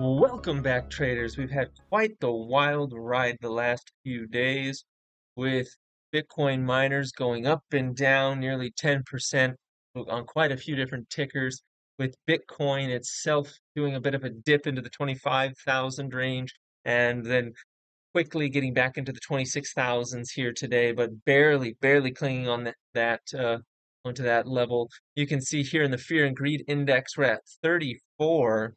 Welcome back, traders. We've had quite the wild ride the last few days with Bitcoin miners going up and down nearly 10% on quite a few different tickers, with Bitcoin itself doing a bit of a dip into the 25,000 range and then quickly getting back into the 26,000s here today, but barely clinging on onto that level. You can see here in the fear and greed index, we're at 34.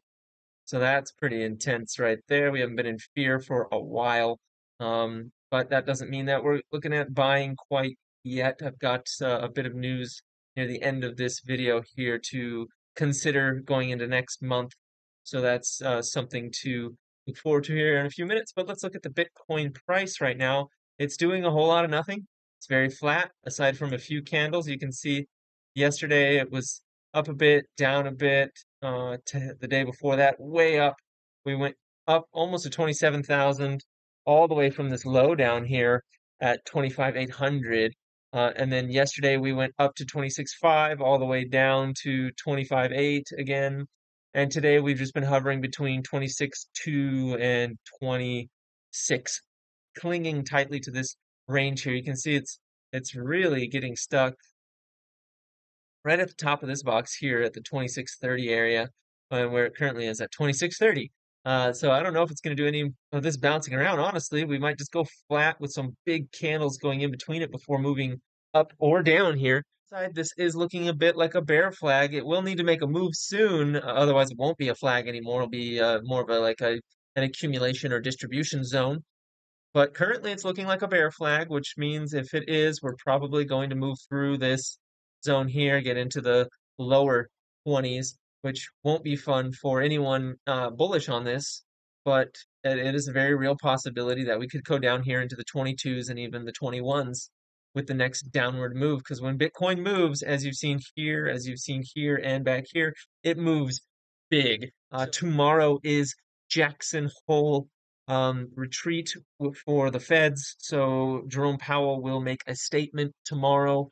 So that's pretty intense right there. We haven't been in fear for a while, but that doesn't mean that we're looking at buying quite yet. I've got a bit of news near the end of this video here to consider going into next month. So that's something to look forward to here in a few minutes. But let's look at the Bitcoin price right now. It's doing a whole lot of nothing. It's very flat, aside from a few candles. You can see yesterday it was up a bit, down a bit. The day before that, way up. We went up almost to 27,000, all the way from this low down here at 25,800. And then yesterday we went up to 26,500, all the way down to 25,800 again. And today we've just been hovering between 26,200 and 26,000, clinging tightly to this range here. You can see it's really getting stuck right at the top of this box here at the 2630 area, where it currently is at 2630. So I don't know if it's going to do any of this bouncing around. Honestly, we might just go flat with some big candles going in between it before moving up or down here. This is looking a bit like a bear flag. It will need to make a move soon. Otherwise, it won't be a flag anymore. It'll be more of a, like an accumulation or distribution zone. But currently, it's looking like a bear flag, which means if it is, we're probably going to move through this zone here, get into the lower 20s, which won't be fun for anyone bullish on this, but it is a very real possibility that we could go down here into the 22s and even the 21s with the next downward move, because when Bitcoin moves, as you've seen here and back here, it moves big. Tomorrow is Jackson Hole retreat for the Feds, so Jerome Powell will make a statement tomorrow.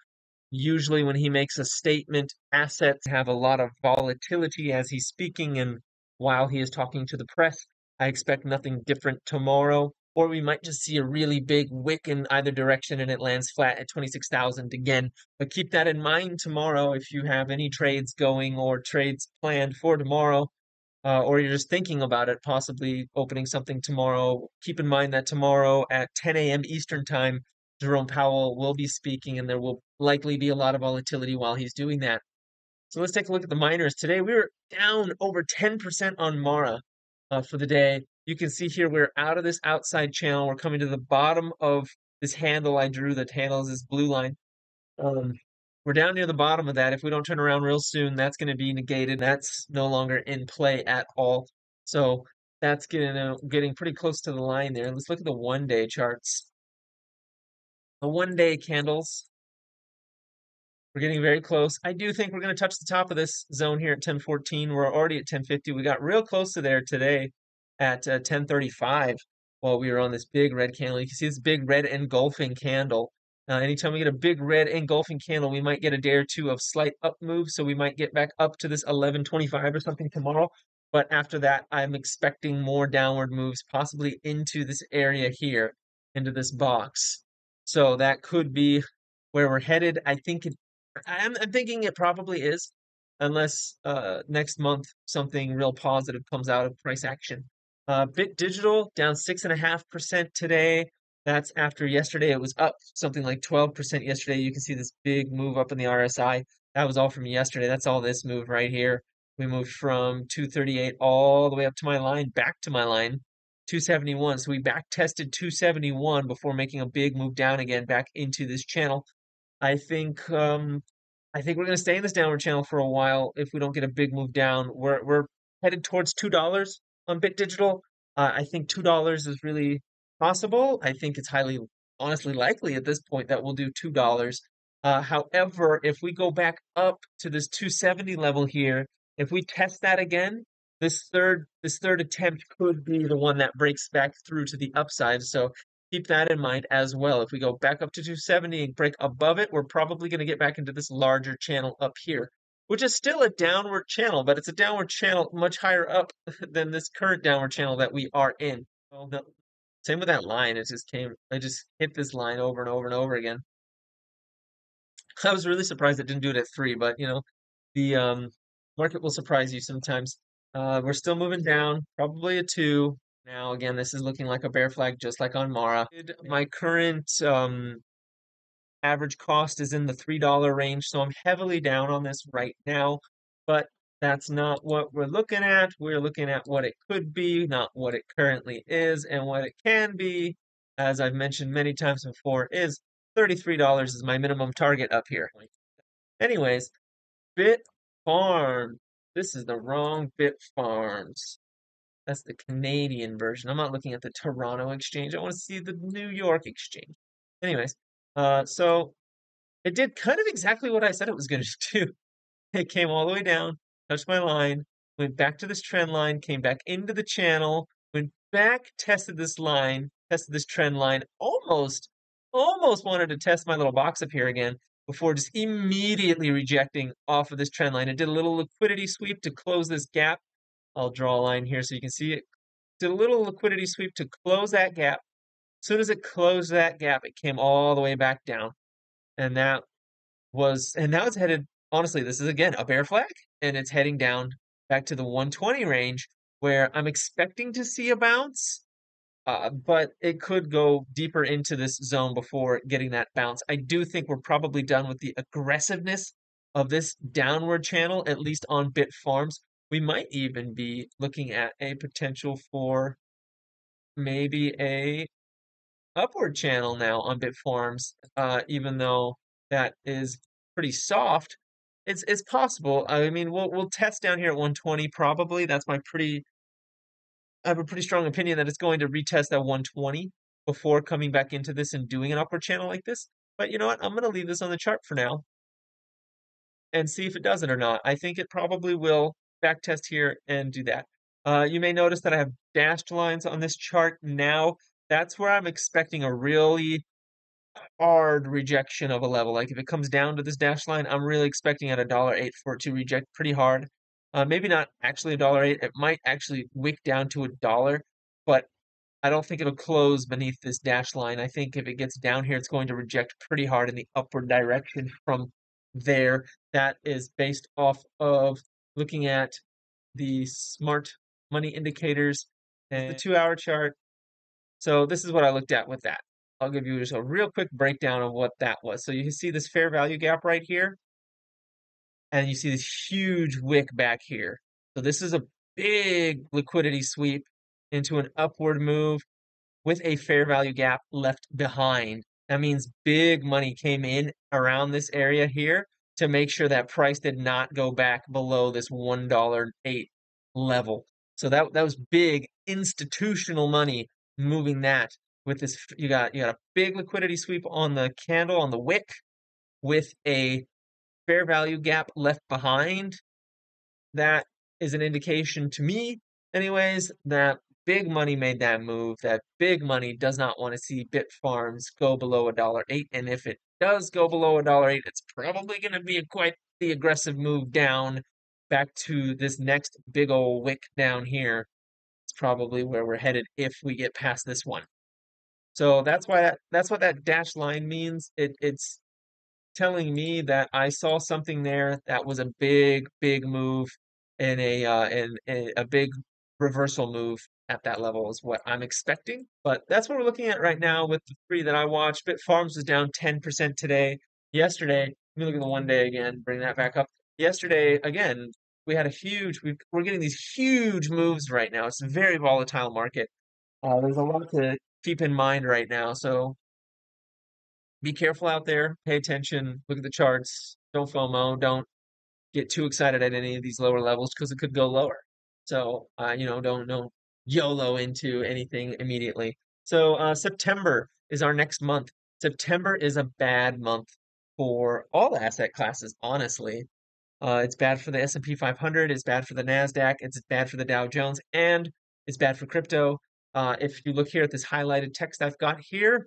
Usually when he makes a statement, assets have a lot of volatility as he's speaking and while he is talking to the press. I expect nothing different tomorrow, or we might just see a really big wick in either direction and it lands flat at 26,000 again. But keep that in mind tomorrow if you have any trades going or trades planned for tomorrow, or you're just thinking about it, possibly opening something tomorrow. Keep in mind that tomorrow at 10 a.m. Eastern Time, Jerome Powell will be speaking, and there will likely be a lot of volatility while he's doing that. So let's take a look at the miners. Today, we were down over 10% on Mara for the day. You can see here we're out of this outside channel. We're coming to the bottom of this handle I drew. The handle is this blue line. We're down near the bottom of that. If we don't turn around real soon, that's going to be negated. That's no longer in play at all. So that's getting pretty close to the line there. Let's look at the one-day charts. The one-day candles, we're getting very close. I do think we're going to touch the top of this zone here at 1014. We're already at 1050. We got real close to there today at 1035 while we were on this big red candle. You can see this big red engulfing candle. Anytime we get a big red engulfing candle, we might get a day or two of slight up moves. So we might get back up to this 1125 or something tomorrow. But after that, I'm expecting more downward moves, possibly into this area here, into this box. So that could be where we're headed. I think I'm thinking it probably is, unless next month something real positive comes out of price action. Bit Digital down 6.5% today. That's after yesterday it was up something like 12% yesterday. You can see this big move up in the RSI. That was all from yesterday. That's all this move right here. We moved from 238 all the way up to my line, back to my line. 271. So we back tested 271 before making a big move down again back into this channel. I think we're going to stay in this downward channel for a while if we don't get a big move down. We're headed towards $2 on Bit Digital. I think $2 is really possible. I think it's highly, honestly, likely at this point that we'll do $2. However, if we go back up to this 270 level here, if we test that again, this third attempt could be the one that breaks back through to the upside. So keep that in mind as well. If we go back up to 270 and break above it, we're probably going to get back into this larger channel up here, which is still a downward channel, but it's a downward channel much higher up than this current downward channel that we are in. Well, no, same with that line. It just came, I just hit this line over and over and over again. I was really surprised it didn't do it at 3, but you know, the market will surprise you sometimes. We're still moving down, probably a 2. Now, again, this is looking like a bear flag, just like on Mara. My current average cost is in the $3 range, so I'm heavily down on this right now, but that's not what we're looking at. We're looking at what it could be, not what it currently is, and what it can be, as I've mentioned many times before, is $33 is my minimum target up here. Anyways, BitFarms. This is the wrong BitFarms. That's the Canadian version. I'm not looking at the Toronto exchange. I want to see the New York exchange. Anyways, so it did kind of exactly what I said it was going to do. It came all the way down, touched my line, went back to this trend line, came back into the channel, went back, tested this line, tested this trend line, almost wanted to test my little box up here again before just immediately rejecting off of this trend line. It did a little liquidity sweep to close this gap. I'll draw a line here so you can see it. Did a little liquidity sweep to close that gap. As soon as it closed that gap, it came all the way back down. And that was, and now it's headed, honestly, this is again a bear flag, and it's heading down back to the 120 range where I'm expecting to see a bounce. But it could go deeper into this zone before getting that bounce. I do think we're probably done with the aggressiveness of this downward channel, at least on BitFarms. We might even be looking at a potential for maybe a upward channel now on BitFarms, even though that is pretty soft. It's possible. I mean, we'll test down here at 120 probably. That's my pretty. I have a pretty strong opinion that it's going to retest that 120 before coming back into this and doing an upward channel like this. But you know what? I'm going to leave this on the chart for now and see if it does it or not. I think it probably will backtest here and do that. You may notice that I have dashed lines on this chart now. That's where I'm expecting a really hard rejection of a level. Like if it comes down to this dashed line, I'm really expecting at $1.08 for it to reject pretty hard. Maybe not actually $1.08. It might actually wick down to $1, but I don't think it'll close beneath this dash line. I think if it gets down here, it's going to reject pretty hard in the upward direction from there. That is based off of looking at the smart money indicators and the 2-hour chart. So this is what I looked at with that. I'll give you just a real quick breakdown of what that was. So you can see this fair value gap right here. And you see this huge wick back here. So this is a big liquidity sweep into an upward move with a fair value gap left behind. That means big money came in around this area here to make sure that price did not go back below this $1.08 level. So that was big institutional money moving that with this. You got a big liquidity sweep on the candle, on the wick, with a fair value gap left behind. That is an indication to me, anyways, that big money made that move, that big money does not want to see BitFarms go below $1.08, and if it does go below $1.08, it's probably going to be quite the aggressive move down back to this next big old wick down here. It's probably where we're headed if we get past this one. So that's why that's what that dashed line means. It's telling me that I saw something there that was a big move and a big reversal move at that level is what I'm expecting. But that's what we're looking at right now with the 3 that I watched. BitFarms was down 10% today. Yesterday, let me look at the 1 day again, bring that back up. Yesterday, again, we had a huge, we're getting these huge moves right now. It's a very volatile market. There's a lot to keep in mind right now. So be careful out there, pay attention, look at the charts, don't FOMO, don't get too excited at any of these lower levels because it could go lower. So, you know, don't YOLO into anything immediately. So September is our next month. September is a bad month for all asset classes, honestly. It's bad for the S&P 500, it's bad for the NASDAQ, it's bad for the Dow Jones, and it's bad for crypto. If you look here at this highlighted text I've got here,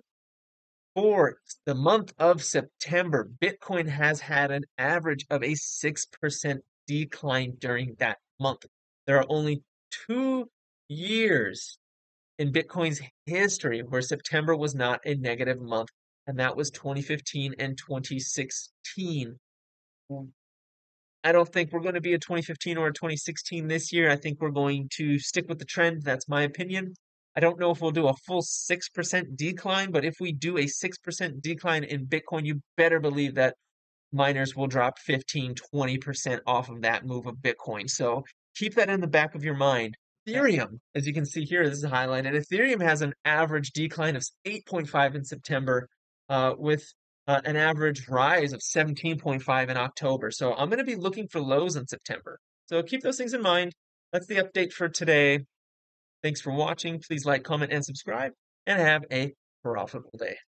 For the month of September, Bitcoin has had an average of a 6% decline during that month. There are only 2 years in Bitcoin's history where September was not a negative month, and that was 2015 and 2016. I don't think we're going to be a 2015 or a 2016 this year. I think we're going to stick with the trend. That's my opinion. I don't know if we'll do a full 6% decline, but if we do a 6% decline in Bitcoin, you better believe that miners will drop 15, 20% off of that move of Bitcoin. So keep that in the back of your mind. Ethereum, as you can see here, this is highlighted. Ethereum has an average decline of 8.5 in September with an average rise of 17.5 in October. So I'm going to be looking for lows in September. So keep those things in mind. That's the update for today. Thanks for watching. Please like, comment, and subscribe, and have a profitable day.